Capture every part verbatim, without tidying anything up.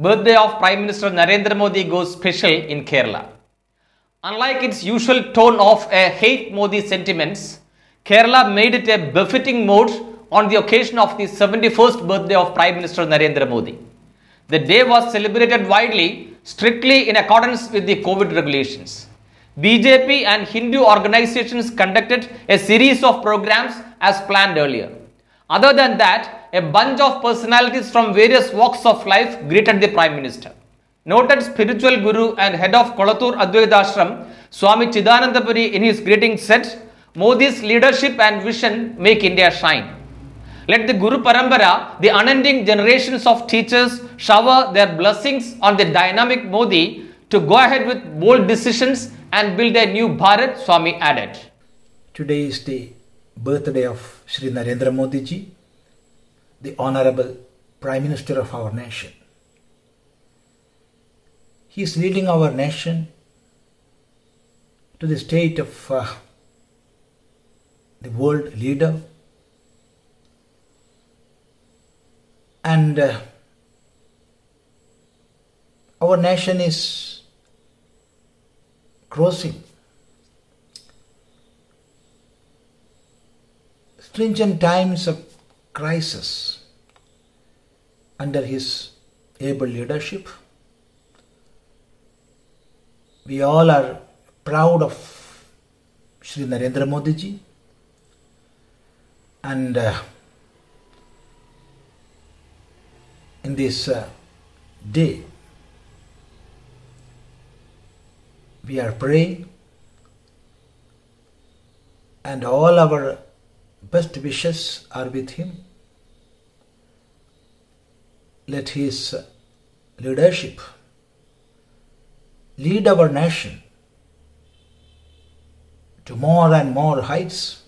Birthday of Prime Minister Narendra Modi goes special in Kerala. Unlike its usual tone of a hate Modi sentiments, Kerala made it a befitting mode on the occasion of the seventy-first birthday of Prime Minister Narendra Modi. The day was celebrated widely, strictly in accordance with the COVID regulations. B J P and Hindu organizations conducted a series of programs as planned earlier. Other than that, a bunch of personalities from various walks of life greeted the Prime Minister. Noted spiritual guru and head of Kolathur Advaithashram, Swami Chidananda Puri, in his greeting said, Modi's leadership and vision make India shine. Let the Guruparampara, the unending generations of teachers, shower their blessings on the dynamic Modi to go ahead with bold decisions and build a new Bharat, Swami added. Today is the birthday of Shri Narendra Modi ji, the Honorable Prime Minister of our nation. He is leading our nation to the state of uh, the world leader, and uh, our nation is crossing stringent times of crisis under his able leadership. We all are proud of Shri Narendra Modi ji, and uh, in this uh, day we are praying, and all our best wishes are with him. Let his leadership lead our nation to more and more heights,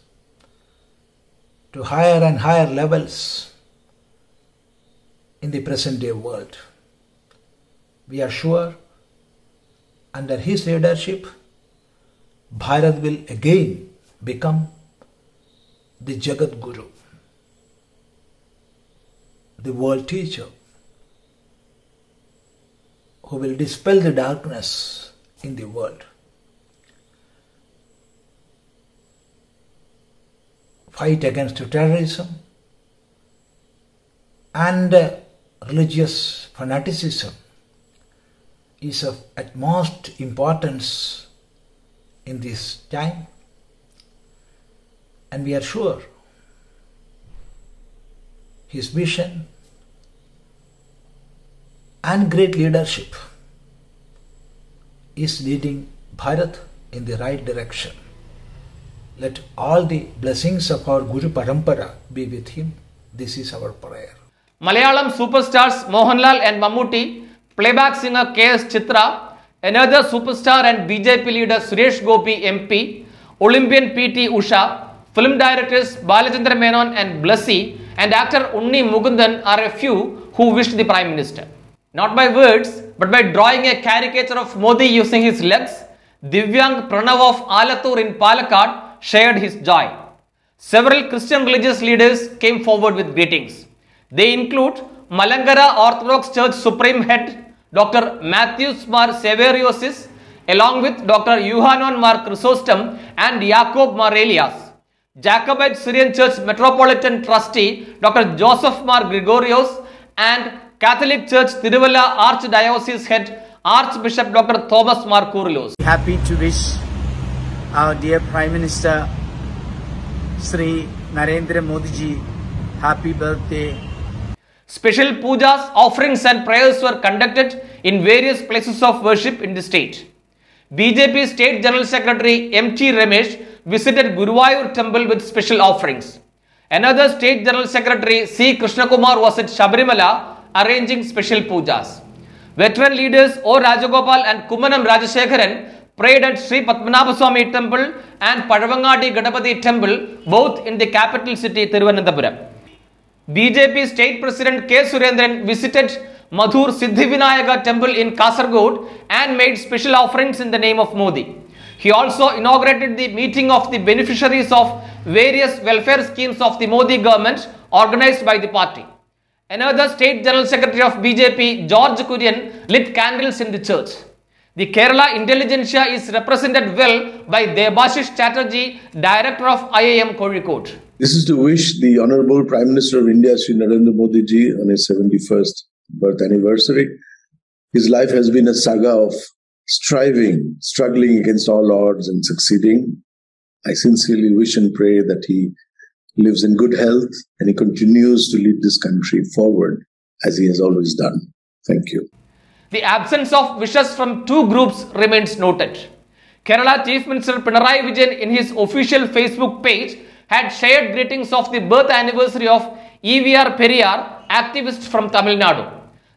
to higher and higher levels in the present day world. We are sure under his leadership, Bharat will again become the Jagat Guru, the world teacher, who will dispel the darkness in the world. Fight against terrorism and religious fanaticism is of utmost importance in this time, and we are sure his vision and great leadership is leading Bharat in the right direction. Let all the blessings of our Guru Parampara be with him. This is our prayer. Malayalam superstars Mohanlal and Mammootty, playback singer K S Chithra, another superstar and B J P leader Suresh Gopi M P, Olympian P T Usha, film directors Balachandra Menon and Blessy, and actor Unni Mukundan are a few who wished the Prime Minister. Not by words, but by drawing a caricature of Modi using his legs, Divyang Pranav of Alathur in Palakkad shared his joy. Several Christian religious leaders came forward with greetings. They include Malangara Orthodox Church Supreme Head Doctor Mathews Mar Severiosis, along with Doctor Yuhanon Mar Chrysostom and Jacob Mar Elias. Jacobite Syrian Church Metropolitan Trustee Doctor Joseph Mar Gregorios and Catholic Church Tiruvalla Archdiocese Head Archbishop Doctor Thomas Mar Kurios. Happy to wish our dear Prime Minister Sri Narendra Modi ji happy birthday. Special pujas, offerings and prayers were conducted in various places of worship in the state. B J P State General Secretary M T Ramesh visited Guruvayur temple with special offerings. Another State General Secretary C Krishnakumar was at Shabarimala arranging special pujas. Veteran leaders O. Rajagopal and Kumanam Rajasekaran prayed at Sri Padmanabha Swami temple and Paravangadi Ganapati temple, both in the capital city Thiruvananthapuram. B J P State President K Surendran visited Madhur Siddhivinayaga temple in Kasargod and made special offerings in the name of Modi. He also inaugurated the meeting of the beneficiaries of various welfare schemes of the Modi government organized by the party. Another state general secretary of B J P, George Kurian, lit candles in the church. The Kerala intelligentsia is represented well by Devashish Chatterjee, director of I I M Kozhikode. This is to wish the Honorable Prime Minister of India, Shri Narendra Modi ji, on his seventy-first birth anniversary. His life has been a saga of striving, struggling against all odds and succeeding. I sincerely wish and pray that he lives in good health and he continues to lead this country forward as he has always done. Thank you. The absence of wishes from two groups remains noted. Kerala Chief Minister Pinarayi Vijayan in his official Facebook page had shared greetings of the birth anniversary of E V R Periyar, activist from Tamil Nadu.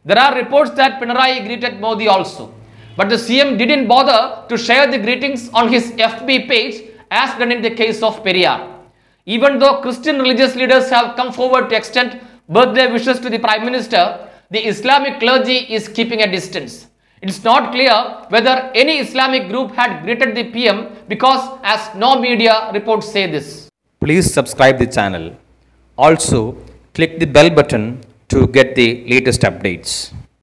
There are reports that Pinarayi greeted Modi also. But the C M didn't bother to share the greetings on his F B page as done in the case of Periyar. Even though Christian religious leaders have come forward to extend birthday wishes to the Prime Minister, the Islamic clergy is keeping a distance. It's not clear whether any Islamic group had greeted the P M because as no media reports say this. Please subscribe the channel. Also, click the bell button to get the latest updates.